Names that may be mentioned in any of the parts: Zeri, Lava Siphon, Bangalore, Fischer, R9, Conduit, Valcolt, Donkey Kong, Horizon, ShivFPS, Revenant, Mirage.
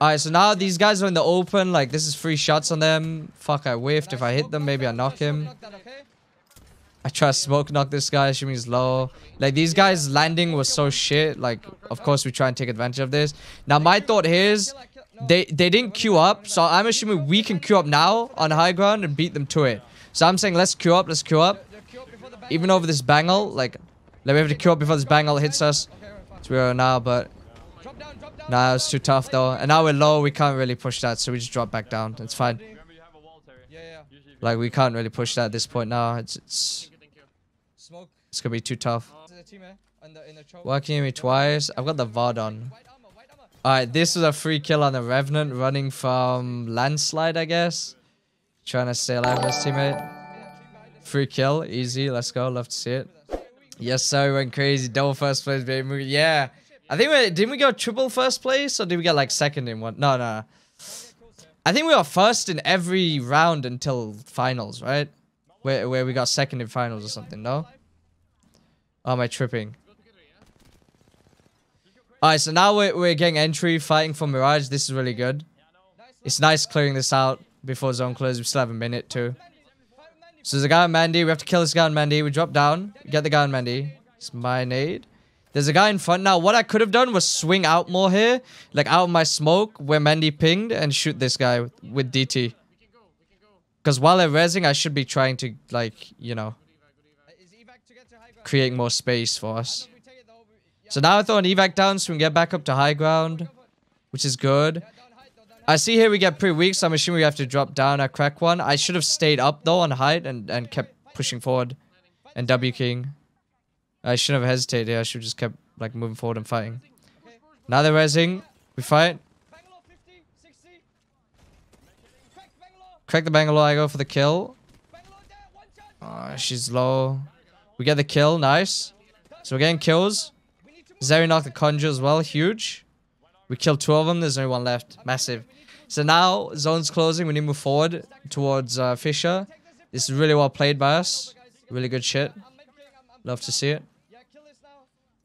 Alright, so now these guys are in the open. Like, this is free shots on them. Fuck, I whiffed. If I hit them, maybe I knock him. I try to smoke knock this guy, assuming he's low. Like, these guys landing was so shit. Like, of course, we try and take advantage of this. Now, my thought here is they didn't queue up. So, I'm assuming we can queue up now on high ground and beat them to it. So, I'm saying let's queue up, let's queue up. Even over this bangle, like, let me have to queue up before this bangle hits us. It's weird now, but... Nah, it was too tough, though. And now we're low, we can't really push that. So, we just drop back down. It's fine. Like, we can't really push that at this point now. It's gonna be too tough. Working me twice. I've got the VOD on. Alright, this was a free kill on the Revenant running from Landslide, I guess. Trying to stay alive with his teammate. Free kill, easy. Let's go. Love to see it. Yes, sir. We went crazy. Double first place, baby. Yeah. I think we didn't we go triple first place, or did we get like second in one? No. I think we were first in every round until finals, right? Where we got second in finals or something, no? Oh, am I tripping? Alright, so now we're getting entry, fighting for Mirage. This is really good. It's nice clearing this out before zone clears. We still have a minute, too. So there's a guy on Mandy. We have to kill this guy on Mandy. We drop down. Get the guy on Mandy. It's my nade. There's a guy in front. Now, what I could have done was swing out more here. Like, out of my smoke, where Mandy pinged, and shoot this guy with DT. Because while they're rezzing, I should be trying to, like, you know, create more space for us. So now I throw an evac down so we can get back up to high ground, which is good. I see here we get pretty weak, so I'm assuming we have to drop down. I crack one. I should have stayed up, though, on height and kept pushing forward and W-king. I shouldn't have hesitated here. I should have just kept, like, moving forward and fighting. Now they're rezzing. We fight. Crack the Bangalore. I go for the kill. Oh, she's low. We get the kill. Nice. So we're getting kills. Zeri knocked the Conjure as well. Huge. We killed two of them. There's only one left. Massive. So now, zone's closing. We need to move forward towards Fischer. This is really well played by us. Really good shit. Love to see it.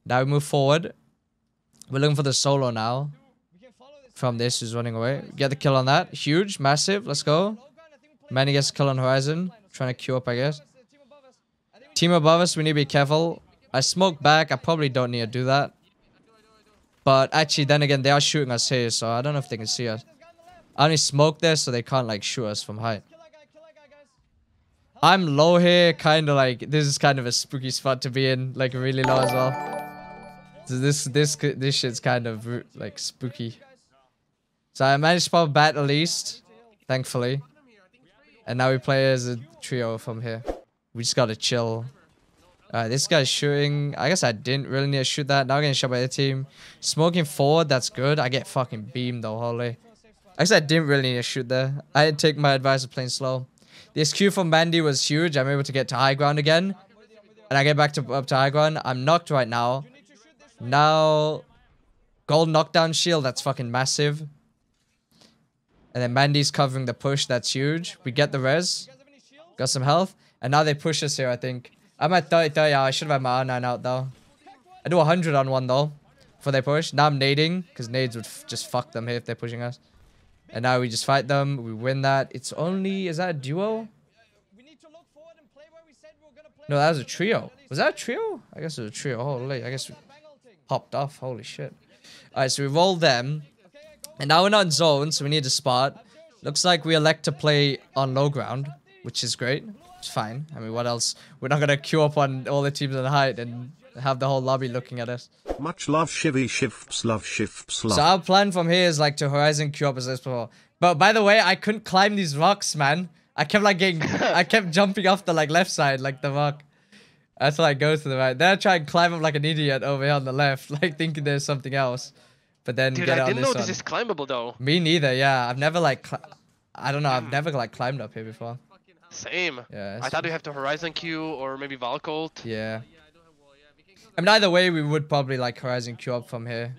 Now we move forward. We're looking for the solo now. From this, who's running away. Get the kill on that. Huge. Massive. Let's go. Manny gets a kill on Horizon. Trying to queue up, I guess. Team above us, we need to be careful. I smoke back. I probably don't need to do that. But actually, then again, they are shooting us here, so I don't know if they can see us. I only smoke there, so they can't, like, shoot us from height. I'm low here, kind of like, this is kind of a spooky spot to be in, like really low as well. So this shit's kind of like spooky. So I managed to pop a bat at least, thankfully. And now we play as a trio from here. We just gotta chill. Alright, this guy's shooting. I guess I didn't really need to shoot that. Now I'm getting shot by the team. Smoking forward, that's good. I get fucking beamed though, holy. I guess I didn't really need to shoot there. I didn't take my advice of playing slow. The SQ from Mandy was huge. I'm able to get to high ground again. And I get back up to high ground. I'm knocked right now. Now, gold knockdown shield. That's fucking massive. And then Mandy's covering the push. That's huge. We get the res. Got some health. And now they push us here, I think. I'm at 30. I should have had my R9 out, though. I do 100 on one, though. Before they push. Now I'm nading. Because nades would just fuck them here if they're pushing us. And now we just fight them. We win that. It's only... Is that a duo? No, that was a trio. Was that a trio? I guess it was a trio. Holy, I guess we popped off. Holy shit. Alright, so we roll them. And now we're not in zone, so we need to spot. Looks like we elect to play on low ground, which is great. It's fine. I mean, what else? We're not going to queue up on all the teams on height and have the whole lobby looking at us. Much love, Shivy. Shifts love, shifts love. So our plan from here is like to Horizon queue up as this before. But by the way, I couldn't climb these rocks, man. I kept like getting, I kept jumping off the like left side, like the rock. That's why I go to the right. Then I try and climb up like an idiot over here on the left, like thinking there's something else. But then dude, get I didn't know this is climbable though. Me neither. Yeah, I've never like, I don't know. I've never like climbed up here before. Same. Yeah. I thought we have to Horizon queue or maybe Valcolt. Yeah. I mean, either way, we would probably, like, Horizon queue up from here.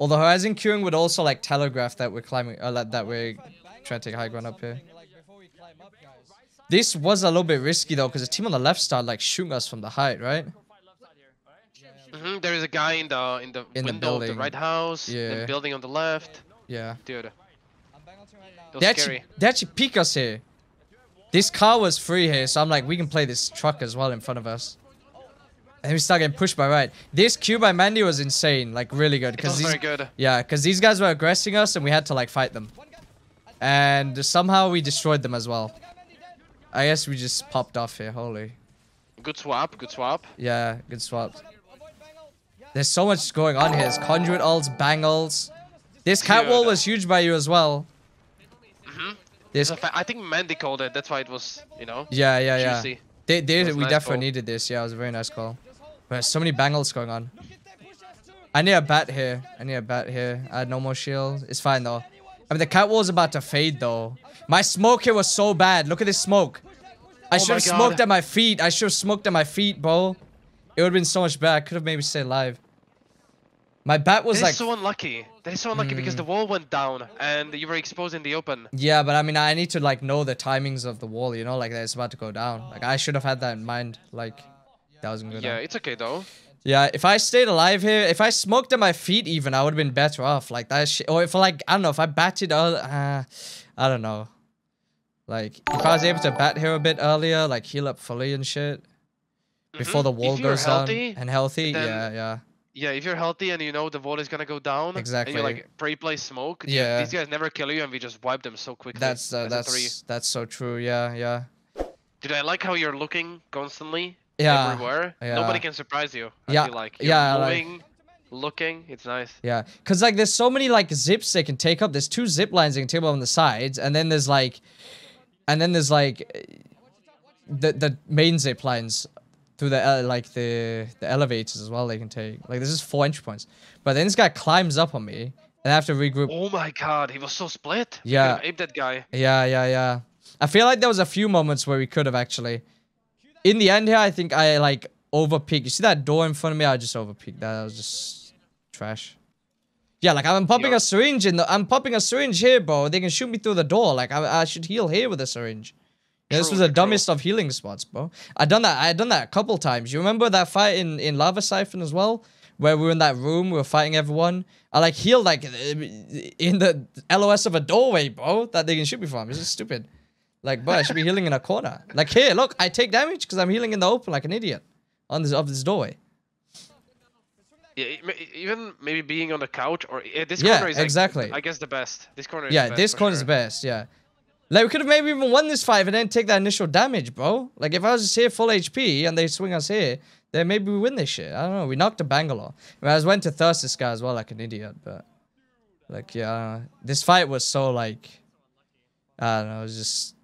Although Horizon queuing would also, like, telegraph that we're climbing, or that we're trying to take high ground up here. This was a little bit risky, though, because the team on the left started, like, shooting us from the height, right? There is a guy in the window of the right house. Yeah. The building on the left. Yeah. Dude. They actually peek us here. This car was free here, so I'm like, we can play this truck as well in front of us. And we start getting pushed by right. This Q by Mandy was insane, like really good. It was very good. Yeah, because these guys were aggressing us and we had to like fight them. And somehow we destroyed them as well. I guess we just popped off here, holy. Good swap, good swap. Yeah, good swap. There's so much going on here. There's Conduit ults, Bang ults. This Catwall was huge by you as well. I think Mandy called it, that's why it was, you know. Yeah, yeah, juicy. We definitely needed this. Yeah, it was a very nice call. But so many bangles going on. I need a bat here. I had no more shield. It's fine though. I mean, the Catwall's about to fade though. My smoke here was so bad. Look at this smoke. I should have smoked at my feet. I should have smoked at my feet, bro. It would have been so much better. I could have maybe stayed alive. My bat was like... That is so unlucky. That is so unlucky because the wall went down and you were exposed in the open. Yeah, but I mean, I need to like know the timings of the wall, you know, like that it's about to go down. Like I should have had that in mind. Like that wasn't good. Yeah, it's okay though. Yeah, if I stayed alive here, if I smoked at my feet even, I would have been better off. Like that shit. Or if like, I don't know, if I batted, I don't know. Like if I was able to bat here a bit earlier, like heal up fully and shit. Before the wall goes down and healthy. Yeah, yeah. Yeah, if you're healthy and you know the wall is gonna go down, and you like pre-play smoke. Yeah, these guys never kill you, and we just wipe them so quickly. That's so true. Yeah, yeah. Dude, I like how you're looking constantly everywhere. Yeah. Nobody can surprise you. I feel like you're moving, looking. It's nice. Yeah, cause like there's so many like zips they can take up. There's two zip lines they can take up on the sides, and then there's like, the main zip lines. Through the elevators as well, they can take. Like, this is 4 entry points. But then this guy climbs up on me, and I have to regroup. Oh my god, he was so split. Yeah. Ape that guy. Yeah, yeah, yeah. I feel like there was a few moments where we could have actually. In the end here, I think I, like, over-peaked. You see that door in front of me? I just over-peaked that. That was just trash. Yeah, like, I'm popping a syringe in the... I'm popping a syringe here, bro. They can shoot me through the door. Like, I should heal here with a syringe. Yeah, this was the dumbest of healing spots, bro. I done that a couple times. You remember that fight in Lava Siphon as well? Where we were in that room, we were fighting everyone. I like healed like in the LOS of a doorway, bro, that they can shoot me from. It's just stupid. Like, bro, I should be healing in a corner. Like, here, look, I take damage because I'm healing in the open like an idiot on this doorway. Yeah, even maybe being on the couch or this corner is exactly. Like, I guess the best. This corner is the best. Yeah, this corner is the best, yeah. Like, we could have maybe even won this fight and then take that initial damage, bro. Like, if I was just here full HP and they swing us here, then maybe we win this shit. I don't know. We knocked a Bangalore. I mean, I went to thirst this guy as well like an idiot, but... Like, yeah, I don't know. This fight was so, like... I don't know. It was just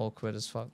awkward as fuck.